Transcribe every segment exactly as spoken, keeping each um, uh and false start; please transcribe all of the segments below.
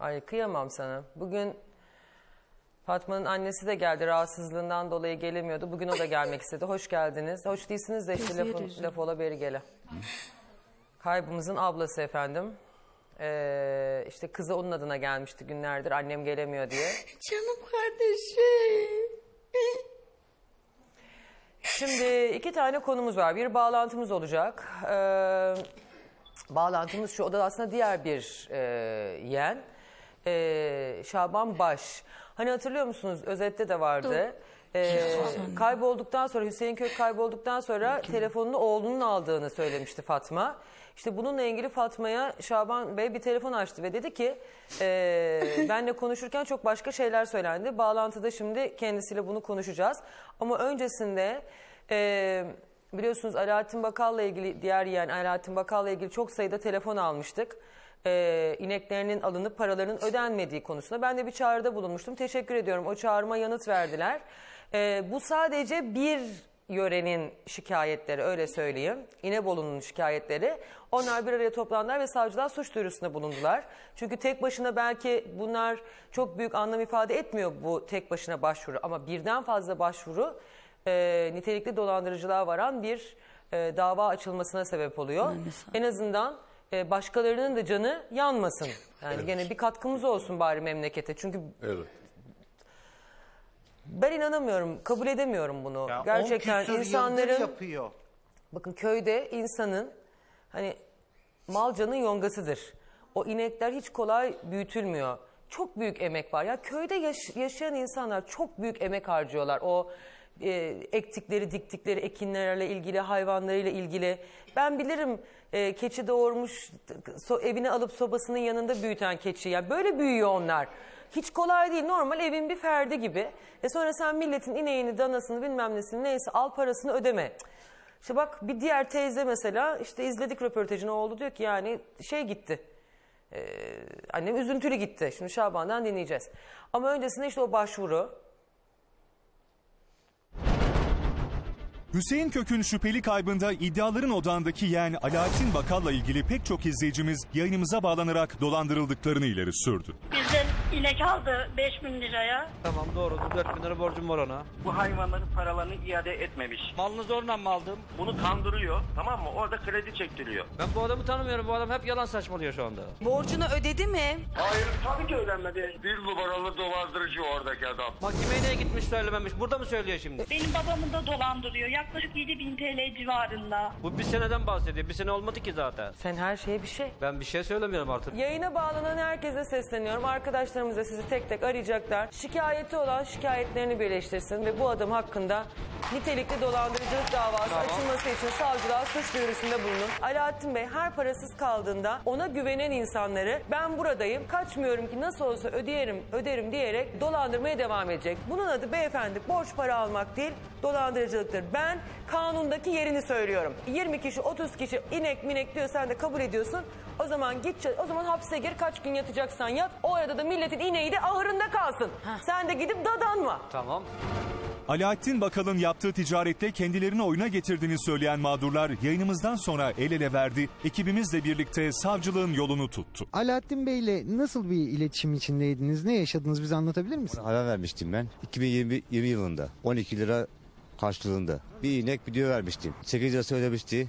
Ay kıyamam sana. Bugün Fatma'nın annesi de geldi. Rahatsızlığından dolayı gelemiyordu. Bugün o da gelmek istedi. Hoş geldiniz. Hoş değilsiniz de işte lafı, lafı ola beri gele. Kaybımızın ablası efendim. Ee, işte kızı onun adına gelmişti günlerdir. Annem gelemiyor diye. Canım kardeşim. Şimdi iki tane konumuz var. Bir bağlantımız olacak. Ee, bağlantımız şu. O da aslında diğer bir e, yeğen. E, Şaban Baş. Hani hatırlıyor musunuz? Özette de vardı. E, kaybolduktan sonra, Hüseyin Kök kaybolduktan sonra telefonunu oğlunun aldığını söylemişti Fatma. İşte bununla ilgili Fatma'ya Şaban Bey bir telefon açtı ve dedi ki e, benle konuşurken çok başka şeyler söylendi. Bağlantıda şimdi kendisiyle bunu konuşacağız. Ama öncesinde e, biliyorsunuz Alaattin Bakal'la ilgili, diğer yeğen Alaattin Bakal'la ilgili çok sayıda telefon almıştık. E, ineklerinin alınıp paraların ödenmediği konusunda ben de bir çağrıda bulunmuştum. Teşekkür ediyorum. O çağrıma yanıt verdiler. E, bu sadece bir yörenin şikayetleri, öyle söyleyeyim. İnebolu'nun şikayetleri. Onlar bir araya toplandılar ve savcılığa suç duyurusunda bulundular. Çünkü tek başına belki bunlar çok büyük anlam ifade etmiyor, bu tek başına başvuru. Ama birden fazla başvuru e, nitelikli dolandırıcılığa varan bir e, dava açılmasına sebep oluyor. En azından e, başkalarının da canı yanmasın. Yani evet, gene bir katkımız olsun bari memlekete. Çünkü... Evet. Ben inanamıyorum, kabul edemiyorum bunu. Ya gerçekten insanların... Yapıyor. Bakın köyde insanın hani mal canın yongasıdır. O inekler hiç kolay büyütülmüyor. Çok büyük emek var. Ya köyde yaş yaşayan insanlar çok büyük emek harcıyorlar. O e, ektikleri, diktikleri ekinlerle ilgili, hayvanlarıyla ilgili. Ben bilirim e, keçi doğurmuş, so evine alıp sobasının yanında büyüten keçi. Yani böyle büyüyor onlar. Hiç kolay değil. Normal evin bir ferdi gibi. E sonra sen milletin ineğini, danasını, bilmem nesini, neyse al parasını ödeme. İşte bak bir diğer teyze mesela, işte izledik röportajını, oldu diyor ki yani şey gitti. E, annem üzüntülü gitti. Şimdi Şaban'dan dinleyeceğiz. Ama öncesinde işte o başvuru. Hüseyin Kök'ün şüpheli kaybında iddiaların odağındaki yeğen Alaattin Bakal'la ilgili pek çok izleyicimiz yayınımıza bağlanarak dolandırıldıklarını ileri sürdü. Bizden inek aldı beş bin liraya. Tamam doğru, dört bin lira borcum var ona. Bu hayvanların paralarını iade etmemiş. Malını zorla mı aldım? Bunu kandırıyor, tamam mı? Orada kredi çektiriyor. Ben bu adamı tanımıyorum, bu adam hep yalan saçmalıyor şu anda. Borcunu ödedi mi? Hayır, tabii ki ödenmedi. Bir numaralı dolandırıcı oradaki adam. Mahkemeye niye gitmiş söylememiş, burada mı söylüyor şimdi? Benim babamı da dolandırıyor ya. Yaklaşık yedi bin TL civarında. Bu bir seneden bahsediyor. Bir sene olmadı ki zaten. Sen her şeye bir şey. Ben bir şey söylemiyorum artık. Yayına bağlanan herkese sesleniyorum. Arkadaşlarımız da sizi tek tek arayacaklar. Şikayeti olan şikayetlerini birleştirsin ve bu adam hakkında nitelikli dolandırıcılık davası tamam. açılması için savcılığa suç duyurusunda bulunun. Alaattin Bey her parasız kaldığında ona güvenen insanları ben buradayım, kaçmıyorum ki nasıl olsa ödeyerim, öderim diyerek dolandırmaya devam edecek. Bunun adı beyefendi borç para almak değil, dolandırıcılıktır. Ben Ben kanundaki yerini söylüyorum. yirmi kişi, otuz kişi inek minek diyor, sen de kabul ediyorsun. O zaman git, o zaman hapse gir, kaç gün yatacaksan yat. O arada da milletin ineği de ahırında kalsın. Heh. Sen de gidip dadanma. Tamam. Alaattin Bakal'ın yaptığı ticarette kendilerini oyuna getirdiğini söyleyen mağdurlar yayınımızdan sonra el ele verdi. Ekibimizle birlikte savcılığın yolunu tuttu. Alaattin Bey'le nasıl bir iletişim içindeydiniz? Ne yaşadınız? Bize anlatabilir misiniz? Ona ara vermiştim ben. iki bin yirmi yılında on iki lira karşılığında. Bir inek video vermiştim. sekiz lirası ödemişti.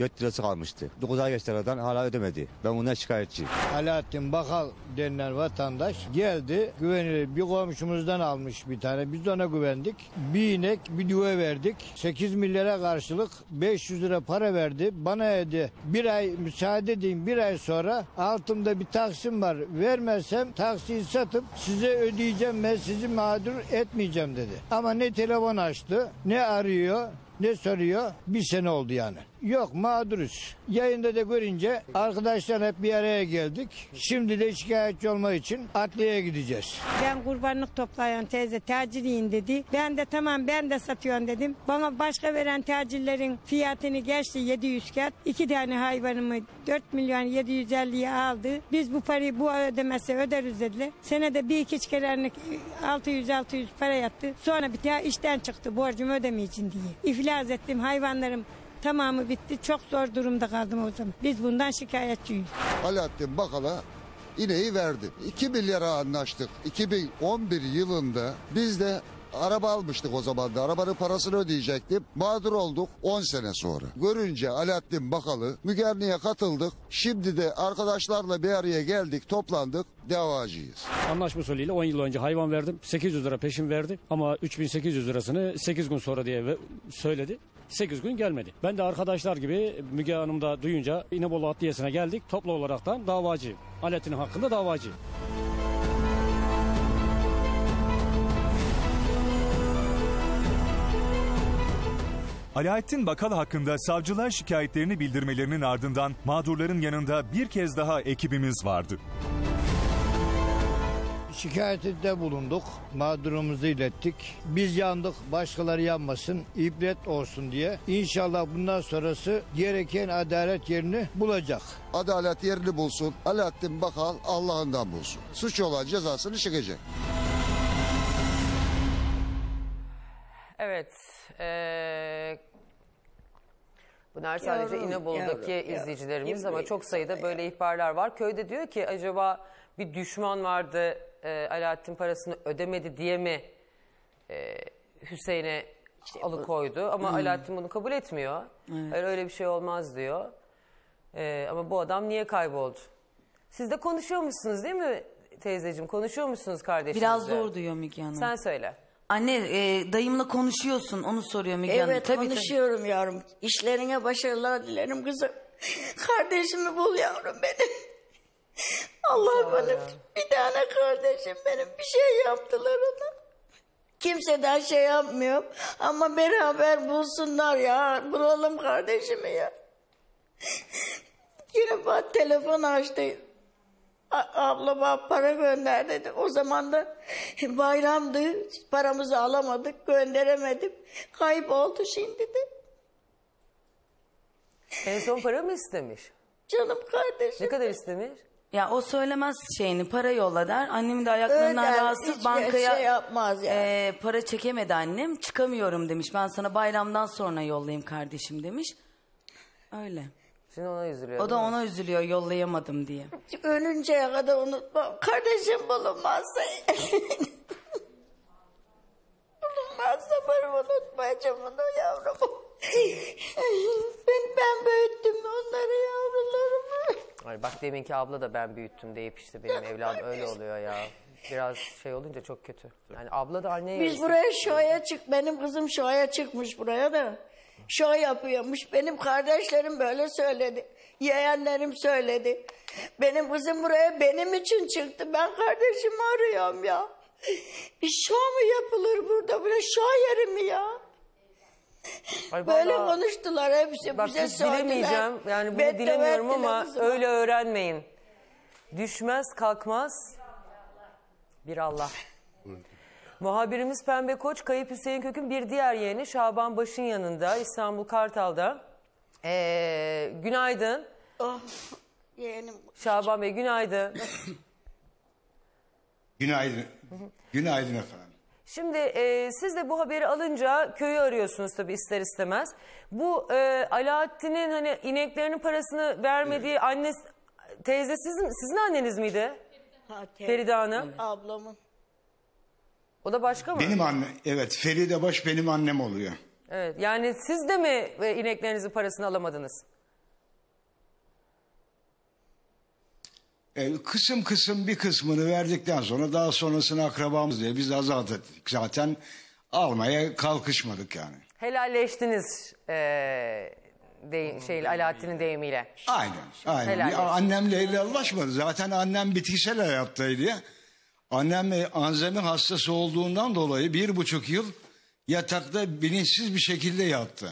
dört lirası kalmıştı. dokuz ay geçti aradan, hala ödemedi. Ben bundan şikayetçiyim. Alaattin Bakal denilen vatandaş geldi. Güvenilir bir komşumuzdan almış bir tane. Biz de ona güvendik. Bir inek bir düve verdik. sekiz milyara karşılık beş yüz lira para verdi. Bana dedi bir ay müsaade edeyim, bir ay sonra altımda bir taksim var. Vermezsem taksiyi satıp size ödeyeceğim ve sizi mağdur etmeyeceğim dedi. Ama ne telefon açtı, ne arıyor, ne soruyor? Bir sene oldu yani. Yok mağduruz. Yayında da görünce arkadaşlar hep bir araya geldik. Şimdi de şikayetçi olmak için adliyeye gideceğiz. Ben kurbanlık toplayan teyze taciriyim dedi. Ben de tamam ben de satıyorum dedim. Bana başka veren tacirlerin fiyatını geçti yedi yüz kat. İki tane hayvanımı dört milyon yedi yüz elliye aldı. Biz bu parayı bu ödemezse öderiz dediler. Senede bir iki çikerenlik altı yüz altı yüz para yattı. Sonra bir daha işten çıktı borcumu ödemeyeceğim diye. İflas ettim hayvanlarım. Tamamı bitti. Çok zor durumda kaldım o zaman. Biz bundan şikayetçiyiz. Alaattin Bakal'a ineği verdi. iki milyara anlaştık. iki bin on bir yılında biz de araba almıştık o zaman da. Arabanın parasını ödeyecektim. Mağdur olduk on sene sonra. Görünce Alaattin Bakal'ı Mügerni'ye katıldık. Şimdi de arkadaşlarla bir araya geldik, toplandık. Davacıyız. Anlaşma usulüyle on yıl önce hayvan verdim. sekiz yüz lira peşin verdi ama üç bin sekiz yüz lirasını sekiz gün sonra diye söyledi. sekiz gün gelmedi. Ben de arkadaşlar gibi Müge Hanım da duyunca İnebolu Adliyesi'ne geldik. Toplu olaraktan davacıyım. Alaattin hakkında davacıyım. Alaattin Bakal hakkında savcılar şikayetlerini bildirmelerinin ardından mağdurların yanında bir kez daha ekibimiz vardı. Şikayetinde bulunduk, mağdurumuzu ilettik. Biz yandık, başkaları yanmasın, ibret olsun diye. İnşallah bundan sonrası gereken adalet yerini bulacak. Adalet yerini bulsun, Alaattin Bakal Allah'ından bulsun. Suç olan cezasını çekecek. Evet, ee, bunlar sadece yavrum, İnebolu'daki yavrum, izleyicilerimiz yavrum, ama yavrum, çok sayıda yavrum. Böyle ihbarlar var. Köyde diyor ki acaba bir düşman vardı, e, Alaattin parasını ödemedi diye mi e, Hüseyin'e işte alıkoydu? Ama hmm. Alaattin bunu kabul etmiyor. Evet. Öyle, öyle bir şey olmaz diyor. E, ama bu adam niye kayboldu? Siz de konuşuyor musunuz değil mi teyzeciğim? Konuşuyor musunuz kardeşinizle? Biraz zor diyor Müge Hanım. Sen söyle. Anne e, dayımla konuşuyorsun, onu soruyor Müge Hanım. Evet, tabii, konuşuyorum tabii. Yavrum. İşlerine başarılar dilerim kızım. Kardeşimi bul yavrum benim. Allah benim bir tane kardeşim benim, bir şey yaptılar ona. Kimseden şey yapmıyorum ama beraber bulsunlar ya, bulalım kardeşimi ya. Yine bak telefon açtı. Abla bana para gönder dedi. O zaman da bayramdı, paramızı alamadık, gönderemedim. Kayıp oldu şimdi de. En son para mı istemiş? Canım kardeşim. Ne kadar istemiş? Ya o söylemez şeyini, para yolla der. Annem de ayaklarından rahatsız, bankaya şey yapmaz yani. e, para çekemedi annem, çıkamıyorum demiş. Ben sana bayramdan sonra yollayayım kardeşim demiş. Öyle. Şimdi ona üzülüyor. O da ona üzülüyor, yollayamadım diye. Ölünceye kadar unutmam. Kardeşim bulunmazsa... bulunmazsa bana unutmayacağım onu yavrum. ben, ben büyüttüm onları yavrularımı. Ay bak deminki abla da ben büyüttüm deyip işte benim evladım öyle oluyor ya. Biraz şey olunca çok kötü. Yani abla da anneye... Biz yarısı. Buraya şoya çık, benim kızım şoya çıkmış buraya da. Şov yapıyormuş. Benim kardeşlerim böyle söyledi. Yeğenlerim söyledi. Benim kızım buraya benim için çıktı. Ben kardeşimi arıyorum ya. Bir şov mu yapılır burada? Böyle şov yeri mi ya? Ay böyle bana, konuştular hepsi. Bak, bize söylediler. Dilemeyeceğim. Yani bunu Bette dilemiyorum ama öyle öğrenmeyin. Düşmez kalkmaz bir Allah. Muhabirimiz Pembe Koç, Kayıp Hüseyin Kök'ün bir diğer yeğeni Şaban Baş'ın yanında, İstanbul Kartal'da. Ee, günaydın. Oh, yeğenim. Şaban Bey günaydın. Günaydın. Günaydın efendim. Şimdi e, siz de bu haberi alınca köyü arıyorsunuz tabii ister istemez. Bu e, Alaattin'in hani ineklerinin parasını vermediği evet. Annesi, teyze sizin, sizin anneniz miydi? Ha, Feride Hanım. Evet. Ablamın. O da başka mı? Benim anne, evet Feride Baş benim annem oluyor. Evet, yani siz de mi ineklerinizin parasını alamadınız? E, kısım kısım bir kısmını verdikten sonra daha sonrasını akrabamız diye biz azat ettik. Zaten almaya kalkışmadık yani. Helalleştiniz e, de, şey, Alaattin'in deyimiyle. Aynen, aynen. Bir, annemle helallaşmadı. Zaten annem bitkisel hayattaydı ya. Annem Alzheimer hastası olduğundan dolayı bir buçuk yıl yatakta bilinçsiz bir şekilde yattı.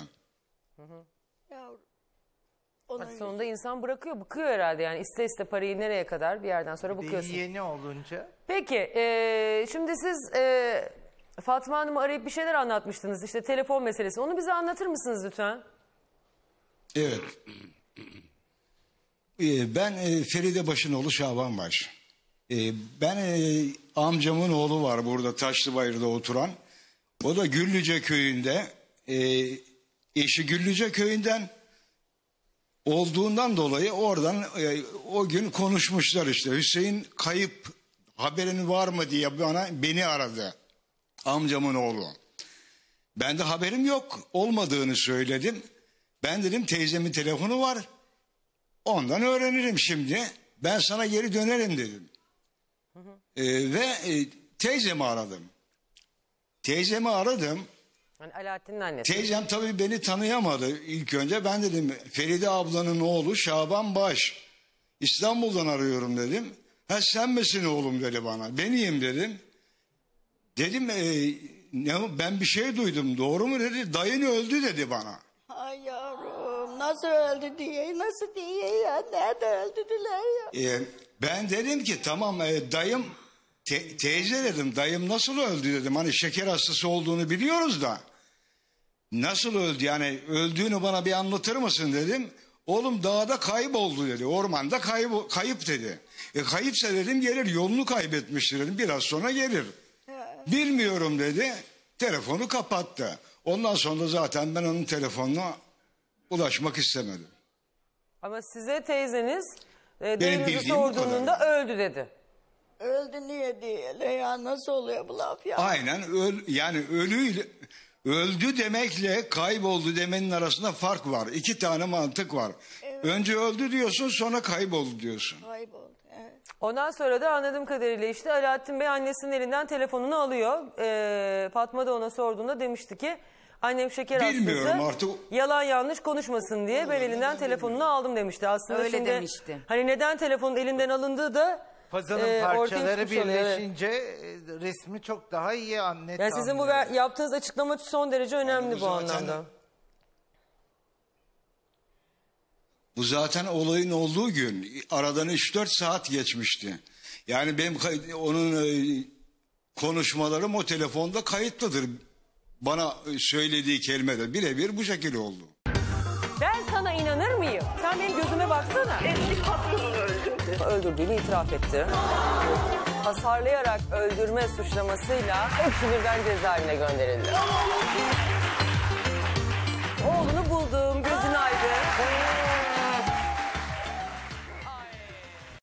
Hı hı. Yavrum, sonunda insan bırakıyor, bıkıyor herhalde yani iste iste parayı nereye kadar bir yerden sonra bıkıyorsun. Yeni olunca. Peki e, şimdi siz e, Fatma Hanım'ı arayıp bir şeyler anlatmıştınız işte telefon meselesi, onu bize anlatır mısınız lütfen? Evet. Ben e, Feride Baş'ın oğlu Şaban Baş. Ben e, amcamın oğlu var burada Taşlıbayır'da oturan. O da Güllüce köyünde. E, eşi Güllüce köyünden. olduğundan dolayı oradan e, o gün konuşmuşlar işte. Hüseyin kayıp, haberin var mı diye bana beni aradı amcamın oğlu. Ben de haberim yok olmadığını söyledim. Ben dedim teyzemin telefonu var, ondan öğrenirim şimdi. Ben sana geri dönerim dedim. Hı hı. E, ve e, teyzemi aradım. Teyzemi aradım. Yani Alaaddin'in annesi. Teyzem tabii beni tanıyamadı ilk önce. Ben dedim Feride ablanın oğlu Şaban Baş. İstanbul'dan arıyorum dedim. Ha sen misin oğlum dedi bana. Beniyim dedim. Dedim e, ne, ben bir şey duydum, doğru mu dedi. Dayın öldü dedi bana. Ay yavrum, nasıl öldü diye, nasıl diye ya, nerede öldürdüler ya. E, ben dedim ki tamam e, dayım, te, teyze dedim, dayım nasıl öldü dedim. Hani şeker hastası olduğunu biliyoruz da. Nasıl öldü yani, öldüğünü bana bir anlatır mısın dedim. Oğlum dağda kayboldu dedi, ormanda kayıp, kayıp dedi. E, kayıpsa dedim gelir, yolunu kaybetmiştir dedim, biraz sonra gelir. Bilmiyorum dedi, telefonu kapattı. Ondan sonra zaten ben onun telefonuna ulaşmak istemedim. Ama size teyzeniz e, dayınızı sorduğunda öldü dedi. Öldü niye diye ya, nasıl oluyor bu laf ya? Aynen öl, yani ölüyle, öldü demekle kayboldu demenin arasında fark var. İki tane mantık var. Evet. Önce öldü diyorsun, sonra kayboldu diyorsun. Kayboldu. Ondan sonra da anladığım kadarıyla işte Alaattin Bey annesinin elinden telefonunu alıyor. Ee, Fatma da ona sorduğunda demişti ki annem şeker hastası, artık yalan yanlış konuşmasın diye ben elinden telefonunu aldım demişti. Aslında öyle şimdi, demişti. Hani neden telefonun elinden alındığı da puzzle'ın e, parçaları birleşince evet. Resmi çok daha iyi anlatıyor. Yani sizin bu yaptığınız açıklama son derece önemli bu, bu zaten, anlamda. Bu zaten olayın olduğu gün. Aradan üç dört saat geçmişti. Yani benim onun e, konuşmalarım o telefonda kayıtlıdır. Bana söylediği kelimede birebir bu şekilde oldu. Ben sana inanır mıyım? Sen benim gözüme baksana. Eski patronunu öldürdü. Öldürdüğünü itiraf etti. Hasarlayarak öldürme suçlamasıyla hepsi birden cezaevine gönderildi.